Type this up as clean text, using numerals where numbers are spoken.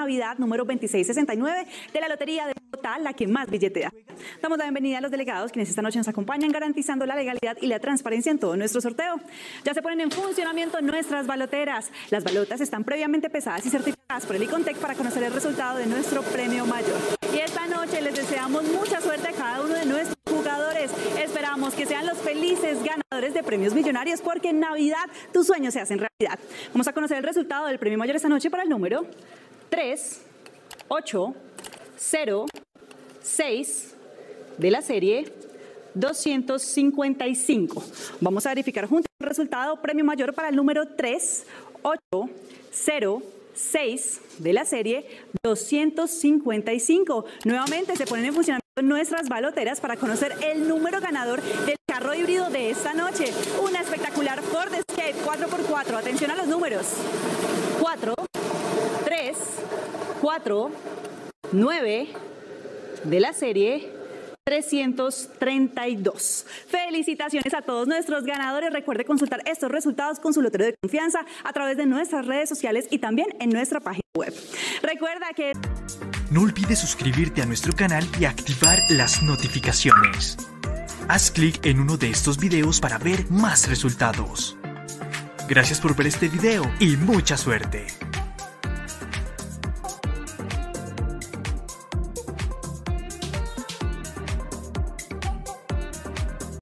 Navidad número 2669 de la Lotería de Bogotá, la que más billetea. Damos la bienvenida a los delegados quienes esta noche nos acompañan garantizando la legalidad y la transparencia en todo nuestro sorteo. Ya se ponen en funcionamiento nuestras baloteras. Las balotas están previamente pesadas y certificadas por el Icontec para conocer el resultado de nuestro premio mayor. Y esta noche les deseamos mucha suerte a cada uno de nuestros jugadores. Esperamos que sean los felices ganadores de premios millonarios porque en Navidad tus sueños se hacen realidad. Vamos a conocer el resultado del premio mayor esta noche para el número 3, 8, 0, 6 de la serie 255. Vamos a verificar juntos el resultado. Premio mayor para el número 3, 8, 0, 6 de la serie 255. Nuevamente se ponen en funcionamiento nuestras baloteras para conocer el número ganador del carro híbrido de esta noche. Una espectacular Ford Escape 4x4. Atención a los números. 4, 3, 4, 9 de la serie 332. Felicitaciones a todos nuestros ganadores. Recuerde consultar estos resultados con su lotero de confianza a través de nuestras redes sociales y también en nuestra página web. Recuerda que... No olvides suscribirte a nuestro canal y activar las notificaciones. Haz clic en uno de estos videos para ver más resultados. Gracias por ver este video y mucha suerte.